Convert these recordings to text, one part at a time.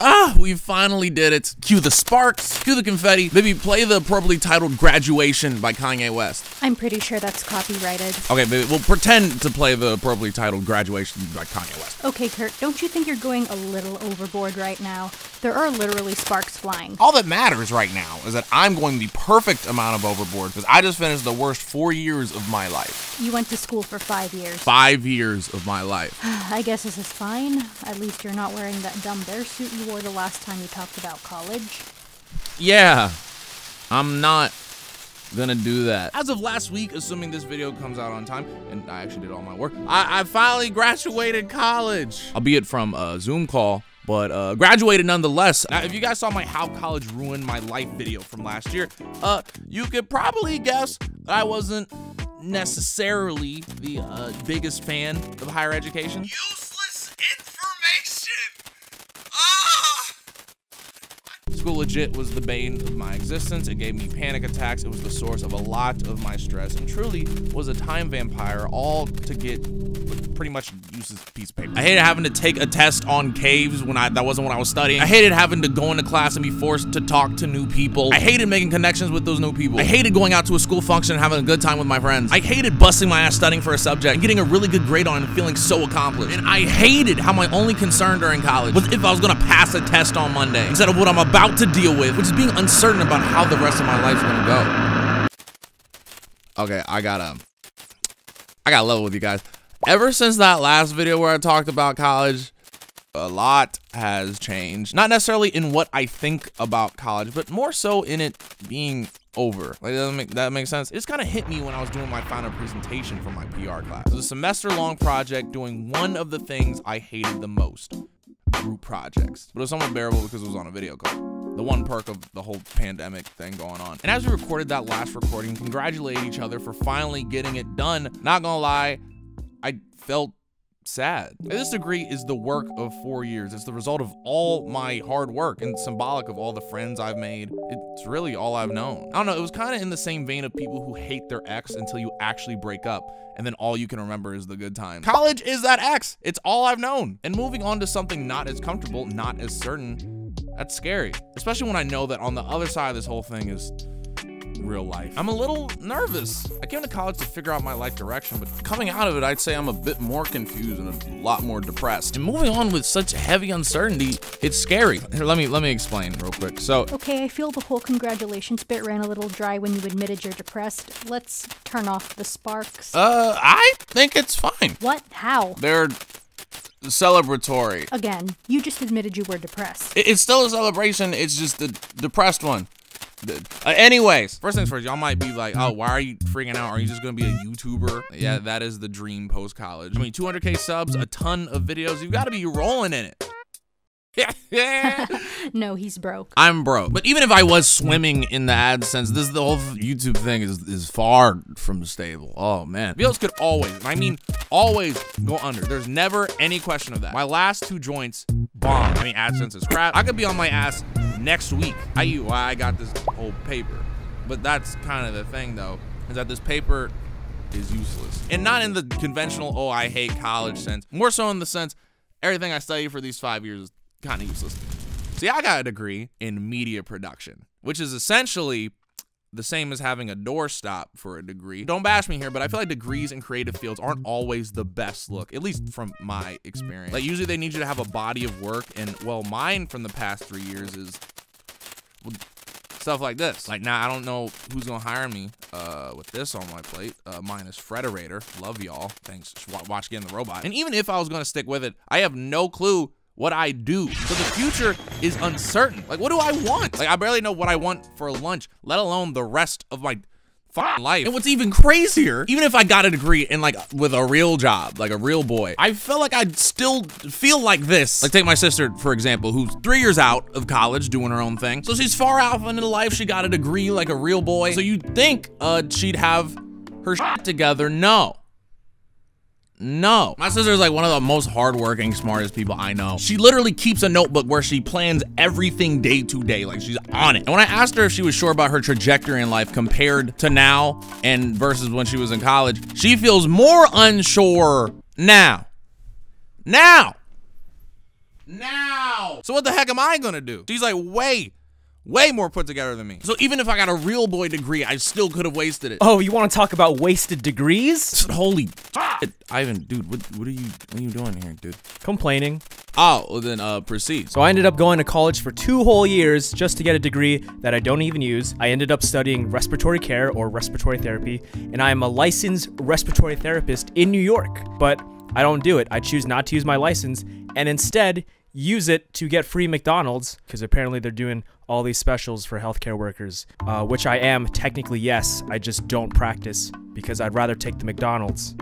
Ah, we finally did it. Cue the sparks, cue the confetti. Baby, play the appropriately titled Graduation by Kanye West. I'm pretty sure that's copyrighted. Okay, baby, we'll pretend to play the appropriately titled Graduation by Kanye West. Okay, Kurt, don't you think you're going a little overboard right now? There are literally sparks flying. All that matters right now is that I'm going the perfect amount of overboard because I just finished the worst 4 years of my life. You went to school for 5 years. 5 years of my life. I guess this is fine. At least you're not wearing that dumb bear suit you wore the last time you talked about college. Yeah, I'm not gonna do that. As of last week, assuming this video comes out on time, and I actually did all my work, I finally graduated college, albeit from a Zoom call, but graduated nonetheless. Now, if you guys saw my How College Ruined My Life video from last year, you could probably guess that I wasn't necessarily the biggest fan of higher education. Useless information! School legit was the bane of my existence. It gave me panic attacks. It was the source of a lot of my stress and truly was a time vampire, all to get pretty much useless piece of paper. I hated having to take a test on caves when that wasn't what I was studying. I hated having to go into class and be forced to talk to new people. I hated making connections with those new people. I hated going out to a school function and having a good time with my friends. I hated busting my ass studying for a subject and getting a really good grade on it and feeling so accomplished. And I hated how my only concern during college was if I was gonna pass a test on Monday instead of what I'm about to deal with, which is being uncertain about how the rest of my life's gonna go. Okay, I gotta level with you guys. Ever since that last video where I talked about college, a lot has changed. Not necessarily in what I think about college, but more so in it being over. Like, that makes sense. It just kind of hit me when I was doing my final presentation for my PR class. It was a semester-long project doing one of the things I hated the most, group projects. But it was somewhat bearable because it was on a video call. The one perk of the whole pandemic thing going on. And as we recorded that last recording, congratulated each other for finally getting it done. Not gonna lie, I felt sad. This degree is the work of 4 years. It's the result of all my hard work and symbolic of all the friends I've made. It's really all I've known. I don't know, it was kind of in the same vein of people who hate their ex until you actually break up and then all you can remember is the good time. College is that ex. It's all I've known. And moving on to something not as comfortable, not as certain, that's scary. Especially when I know that on the other side of this whole thing is real life. I'm a little nervous. I came to college to figure out my life direction, but coming out of it, I'd say I'm a bit more confused and a lot more depressed. And moving on with such heavy uncertainty, it's scary. Here, let me explain real quick. So, okay, I feel the whole congratulations bit ran a little dry when you admitted you're depressed. Let's turn off the sparks. I think it's fine. What? How? They're celebratory. Again, you just admitted you were depressed. It's still a celebration. It's just the depressed one. Anyways, first things first, y'all might be like, oh, why are you freaking out? Are you just gonna be a YouTuber? Yeah, that is the dream post-college. I mean, 200K subs, a ton of videos. You gotta be rolling in it. No, he's broke. I'm broke. But even if I was swimming in the AdSense, this is the whole YouTube thing is far from stable. Oh man. Videos could always, and I mean always, go under. There's never any question of that. My last two joints bombed. I mean, AdSense is crap. I could be on my ass next week. I see why I got this whole paper. But that's kind of the thing though, is that this paper is useless. And not in the conventional, oh, I hate college sense. More so in the sense, everything I studied for these 5 years is kind of useless. See, I got a degree in media production, which is essentially the same as having a doorstop for a degree. Don't bash me here, but I feel like degrees in creative fields aren't always the best look, at least from my experience. Like, usually they need you to have a body of work, and well, mine from the past 3 years is, well, stuff like this. Like, now, I don't know who's gonna hire me with this on my plate. Mine is Frederator. Love y'all. Thanks. Watch Getting the Robot. And even if I was gonna stick with it, I have no clue what I do. So the future is uncertain. Like, what do I want? Like, I barely know what I want for lunch, let alone the rest of my life. And what's even crazier, even if I got a degree in, like, with a real job, like a real boy, I felt like I'd still feel like this. Like, take my sister, for example, who's 3 years out of college doing her own thing. So she's far out into life. She got a degree like a real boy. So you'd think she'd have her shit together. No. No. My sister's like one of the most hardworking, smartest people I know. She literally keeps a notebook where she plans everything day to day, like she's on it. And when I asked her if she was sure about her trajectory in life compared to now and versus when she was in college, she feels more unsure now. now. So what the heck am I gonna do? She's like way more put together than me. So even if I got a real boy degree, I still could have wasted it. Oh, you want to talk about wasted degrees? Holy shit. Ivan, dude, what are you doing here, dude? Complaining. Oh, well then, proceed. So I ended up going to college for 2 whole years just to get a degree that I don't even use. I ended up studying respiratory care or respiratory therapy, and I am a licensed respiratory therapist in New York, but I don't do it. I choose not to use my license and instead use it to get free McDonald's because apparently they're doing all these specials for healthcare workers, which I am technically, yes, I just don't practice because I'd rather take the McDonald's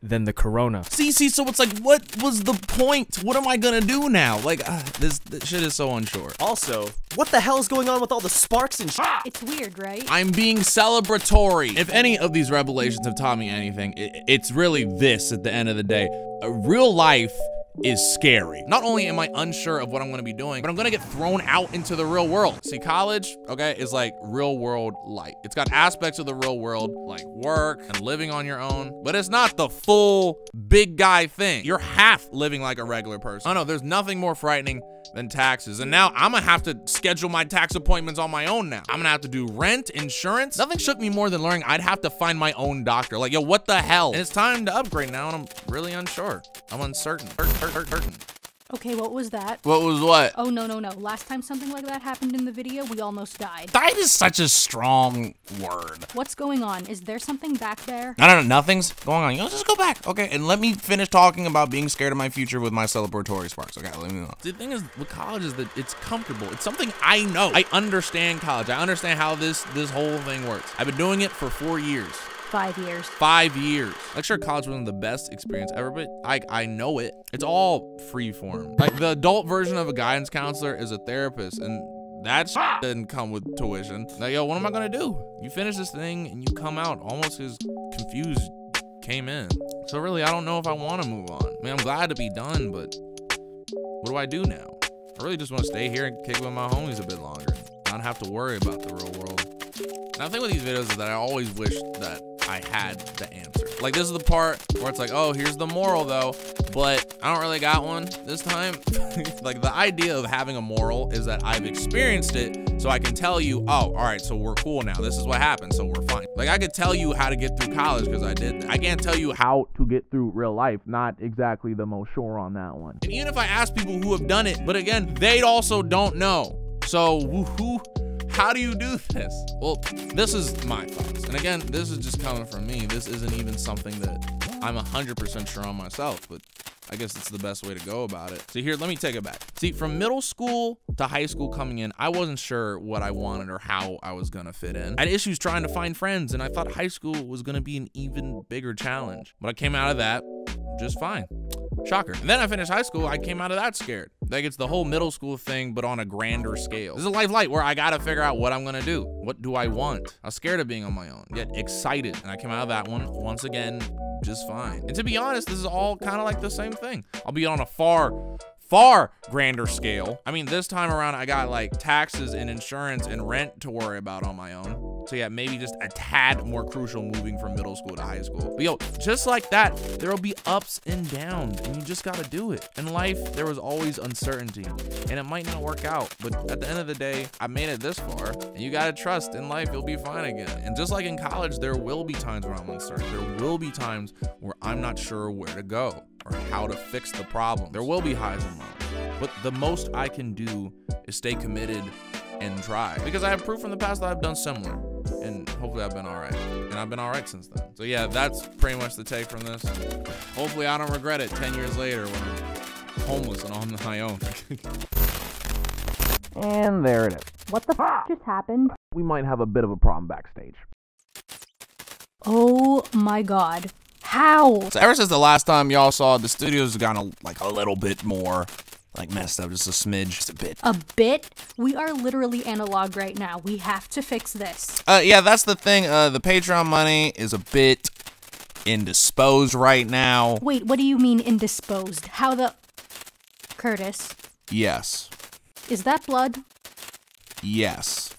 than the Corona. See, so it's like, what was the point? What am I gonna do now? Like, this shit is so unsure. Also, what the hell is going on with all the sparks and shit? It's weird, right? I'm being celebratory. If any of these revelations have taught me anything, it's really this at the end of the day. A real life is scary. Not only am I unsure of what I'm gonna be doing, but I'm gonna get thrown out into the real world. See, college, okay, is like real world life. It's got aspects of the real world, like work and living on your own, but it's not the full big guy thing. You're half living like a regular person. Oh no, there's nothing more frightening than taxes. And now I'm gonna have to schedule my tax appointments on my own now. I'm gonna have to do rent, insurance. Nothing shook me more than learning I'd have to find my own doctor. Like, yo, what the hell? And it's time to upgrade now, and I'm really unsure. I'm uncertain. Hurting. Okay, what was that? What was what? Oh, no. Last time something like that happened in the video, we almost died. Died is such a strong word. What's going on? Is there something back there? I don't know. Nothing's going on. You know, just go back, okay? And let me finish talking about being scared of my future with my celebratory sparks, okay? Let me know. The thing is, with college is that it's comfortable. It's something I know. I understand college. I understand how this whole thing works. I've been doing it for 4 years. 5 years. 5 years. Like, sure, college wasn't the best experience ever, but I know it. It's all free form. Like, the adult version of a guidance counselor is a therapist, and that shit didn't come with tuition. Like, yo, what am I gonna do? You finish this thing, and you come out almost as confused came in. So really, I don't know if I want to move on. I mean, I'm glad to be done, but what do I do now? I really just want to stay here and kick with my homies a bit longer. Not have to worry about the real world. And I think with these videos is that I always wish that I had the answer. Like, this is the part where it's like, oh, here's the moral though, but I don't really got one this time. Like, the idea of having a moral is that I've experienced it, so I can tell you, oh, all right, so we're cool now. This is what happened, so we're fine. Like, I could tell you how to get through college because I did. I can't tell you how to get through real life. Not exactly the most sure on that one. And even if I ask people who have done it, but again, they also don't know. So woohoo. How do you do this? Well, this is my thoughts. And again, this is just coming from me. This isn't even something that I'm 100% sure on myself, but I guess it's the best way to go about it. So here, let me take it back. See, from middle school to high school coming in, I wasn't sure what I wanted or how I was gonna fit in. I had issues trying to find friends, and I thought high school was gonna be an even bigger challenge. But I came out of that just fine. Shocker. And then I finished high school, I came out of that scared. Like, it's the whole middle school thing, but on a grander scale. This is a life light where I gotta figure out what I'm gonna do. What do I want? I was scared of being on my own, yet excited. And I came out of that one, once again, just fine. And to be honest, this is all kind of like the same thing. I'll be on a far grander scale. I mean, this time around, I got like taxes and insurance and rent to worry about on my own. So yeah, maybe just a tad more crucial moving from middle school to high school. But yo, just like that, there'll be ups and downs, and you just gotta do it. In life, there was always uncertainty, and it might not work out, but at the end of the day, I made it this far, and you gotta trust in life, you'll be fine again. And just like in college, there will be times where I'm uncertain. There will be times where I'm not sure where to go or how to fix the problem. There will be highs and lows, but the most I can do is stay committed and try, because I have proof from the past that I've done similar, and hopefully I've been all right, and I've been all right since then. So yeah, that's pretty much the take from this. Hopefully I don't regret it 10 years later when I'm homeless and on my own. And there it is. What the fuck just happened? We might have a bit of a problem backstage. Oh my God. How? So ever since the last time y'all saw, the studio's gotten a little bit more messed up, just a smidge, just a bit. A bit? We are literally analog right now. We have to fix this. Yeah, that's the thing. The Patreon money is a bit indisposed right now. Wait, what do you mean indisposed? How the... Curtis? Yes. Is that blood? Yes.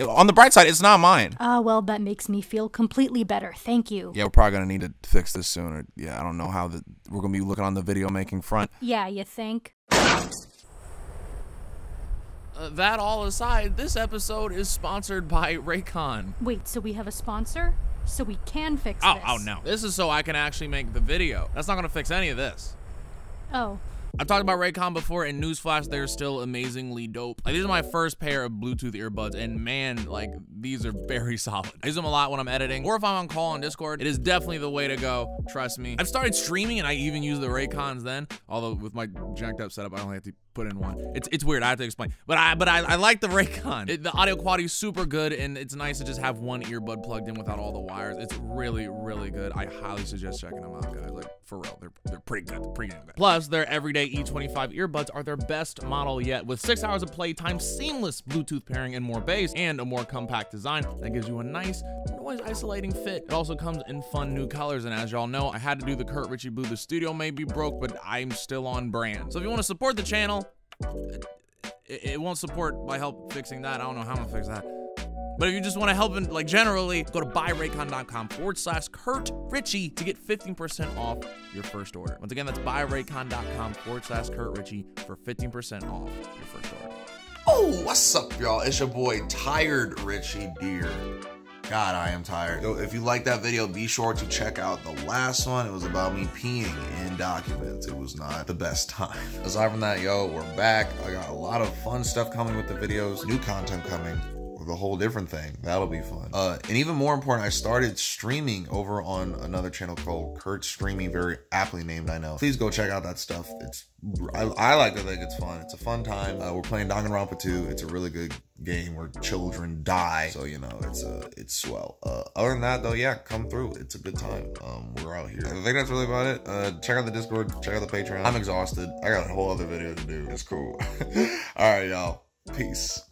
On the bright side, it's not mine. Ah, well, that makes me feel completely better. Thank you. Yeah, we're probably going to need to fix this soon. Or, yeah, I don't know how we're going to be looking on the video making front. Yeah, you think? That all aside, this episode is sponsored by Raycon. Wait, so we have a sponsor? So we can fix this? Oh, no. This is so I can actually make the video. That's not going to fix any of this. Oh. I've talked about Raycon before, and newsflash, they're still amazingly dope. Like, these are my first pair of Bluetooth earbuds, and man, like, these are very solid. I use them a lot when I'm editing, or if I'm on call on Discord. It is definitely the way to go, trust me. I've started streaming, and I even use the Raycons then, although with my jacked up setup, I only have to put in one. It's weird, I have to explain. But I like the Raycon. The audio quality is super good, and it's nice to just have one earbud plugged in without all the wires. It's really, really good. I highly suggest checking them out, guys. Like, for real, they're pretty good, pretty good. Plus, their everyday E25 earbuds are their best model yet, with 6 hours of playtime, seamless Bluetooth pairing, and more bass, and a more compact design that gives you a nice noise isolating fit. It also comes in fun new colors, and as y'all know, I had to do the CurtRichy blue. The studio may be broke, but I'm still on brand. So if you want to support the channel, it won't support by help fixing that. I don't know how I'm gonna fix that. But if you just want to help in, like, generally, go to buyraycon.com/CurtRichy to get 15% off your first order. Once again, that's buyraycon.com/CurtRichy for 15% off your first order. Oh, what's up, y'all? It's your boy, Tired Richie Deer. God, I am tired. Yo, if you like that video, be sure to check out the last one. It was about me peeing in documents. It was not the best time. Aside from that, yo, we're back. I got a lot of fun stuff coming with the videos. New content coming. The whole different thing. That'll be fun. And even more important, I started streaming over on another channel called CurtStreaming, very aptly named, I know. Please go check out that stuff. I like to think it's fun. It's a fun time. We're playing Danganronpa 2. It's a really good game where children die. So, you know, it's swell. Other than that, though, yeah, come through. It's a good time. We're out here. I think that's really about it. Check out the Discord. Check out the Patreon. I'm exhausted. I got a whole other video to do. It's cool. All right, y'all. Peace.